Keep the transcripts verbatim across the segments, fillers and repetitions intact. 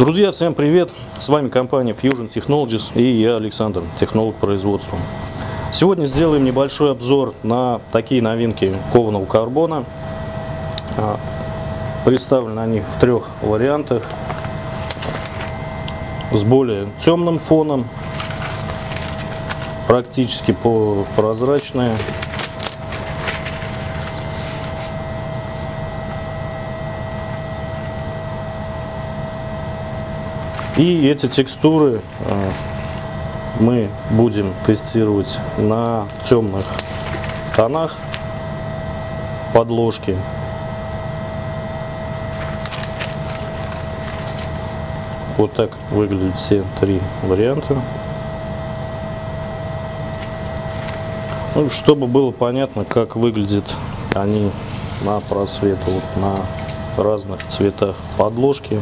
Друзья, всем привет! С вами компания Fusion Technologies и я, Александр, технолог производства. Сегодня сделаем небольшой обзор на такие новинки кованого карбона. Представлены они в трех вариантах. С более темным фоном, практически полупрозрачные. И эти текстуры мы будем тестировать на темных тонах подложки. Вот так выглядят все три варианта. Ну, чтобы было понятно, как выглядят они на просвет, вот на разных цветах подложки.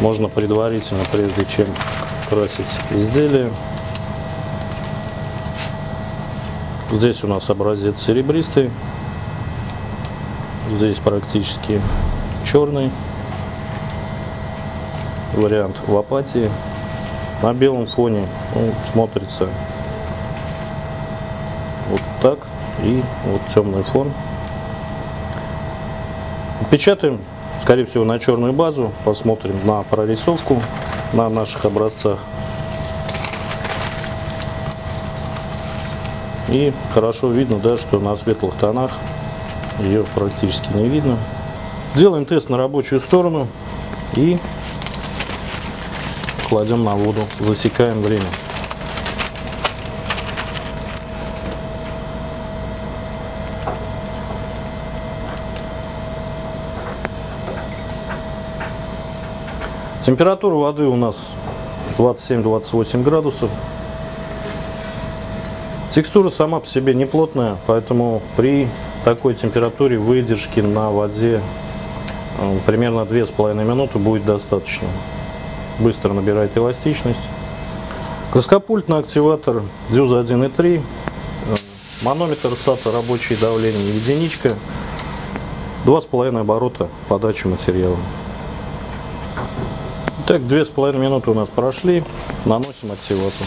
Можно предварительно, прежде чем красить изделие. Здесь у нас образец серебристый. Здесь практически черный. Вариант в апатии. На белом фоне он смотрится вот так. И вот темный фон. Печатаем. Скорее всего, на черную базу. Посмотрим на прорисовку на наших образцах. И хорошо видно, да, что на светлых тонах ее практически не видно. Делаем тест на рабочую сторону и кладем на воду. Засекаем время. Температура воды у нас двадцать семь — двадцать восемь градусов. Текстура сама по себе не плотная, поэтому при такой температуре выдержки на воде примерно две с половиной минуты будет достаточно. Быстро набирает эластичность. Краскопультный активатор дюза один и три. Манометр сата, рабочее давление единичка. два с половиной оборота подачи материала. Так, две с половиной минуты у нас прошли. Наносим активатор.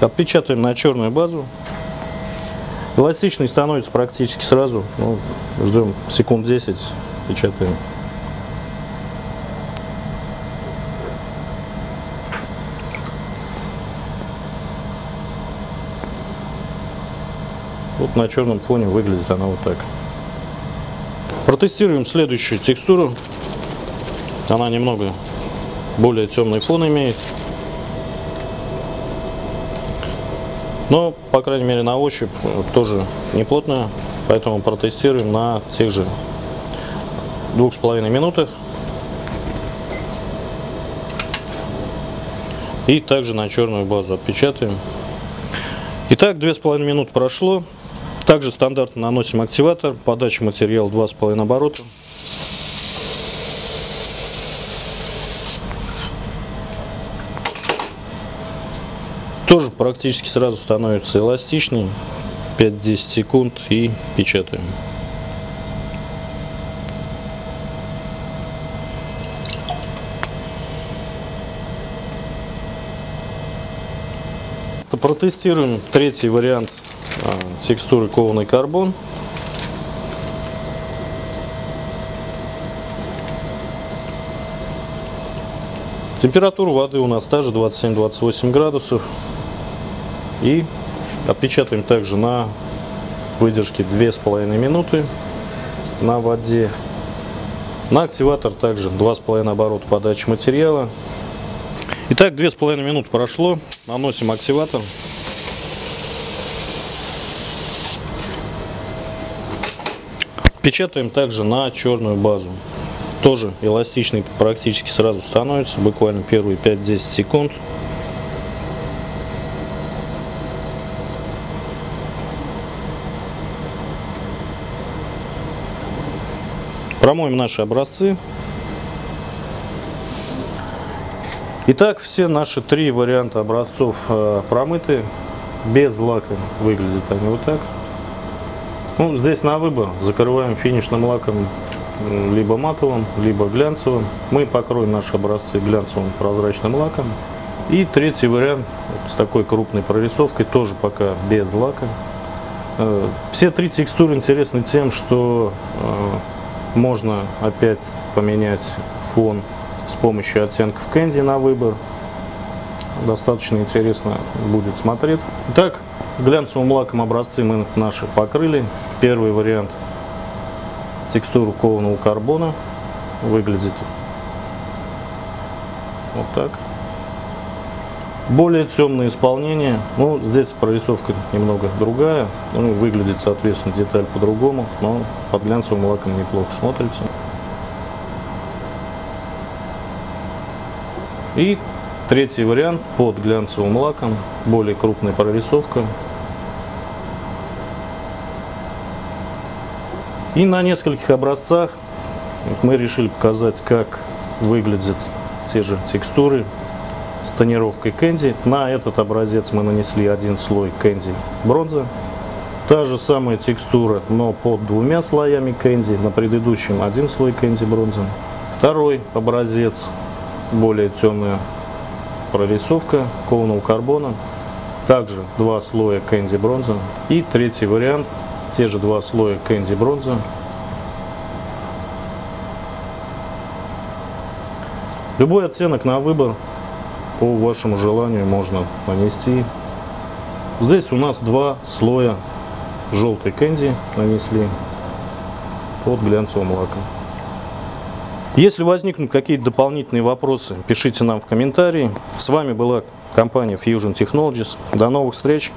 Отпечатаем на черную базу. Эластичность становится практически сразу. Ну, ждем секунд десять. Печатаем. Вот на черном фоне выглядит она вот так. Протестируем следующую текстуру. Она немного более темный фон имеет. Но, по крайней мере, на ощупь тоже не плотная. Поэтому протестируем на тех же двух с половиной минутах. И также на черную базу отпечатаем. Итак, две с половиной минуты прошло. Также стандартно наносим активатор, подача материала два с половиной оборота. Тоже практически сразу становится эластичным. пять-десять секунд и печатаем. Протестируем третий вариант текстуры кованый карбон. Температура воды у нас та же, двадцать семь — двадцать восемь градусов. И отпечатаем также на выдержке две с половиной минуты на воде. На активатор также два с половиной оборота подачи материала. Итак, две с половиной минуты прошло. Наносим активатор. Печатаем также на черную базу. Тоже эластичный практически сразу становится, буквально первые пять-десять секунд. Промоем наши образцы. Итак, все наши три варианта образцов промыты. Без лака выглядят они вот так. Ну, здесь на выбор. Закрываем финишным лаком либо матовым, либо глянцевым. Мы покроем наши образцы глянцевым прозрачным лаком. И третий вариант вот с такой крупной прорисовкой, тоже пока без лака. Все три текстуры интересны тем, что можно опять поменять фон с помощью оттенков Kandy на выбор. Достаточно интересно будет смотреть. Итак, глянцевым лаком образцы мы наши покрыли. Первый вариант — текстуру кованого карбона. Выглядит вот так. Более темное исполнение. Ну, здесь прорисовка немного другая. Ну, выглядит, соответственно, деталь по-другому, но под глянцевым лаком неплохо смотрится. И третий вариант под глянцевым лаком. Более крупная прорисовка. И на нескольких образцах мы решили показать, как выглядят те же текстуры с тонировкой Kandy. На этот образец мы нанесли один слой Kandy бронза. Та же самая текстура, но под двумя слоями Kandy. На предыдущем один слой Kandy бронза. Второй образец, более темная прорисовка кованого карбона. Также два слоя Kandy бронза. И третий вариант, те же два слоя Kandy бронза. Любой оттенок на выбор. По вашему желанию можно нанести. Здесь у нас два слоя желтой Kandy нанесли под глянцевым лаком. Если возникнут какие-то дополнительные вопросы, пишите нам в комментарии. С вами была компания Fusion Technologies. До новых встреч!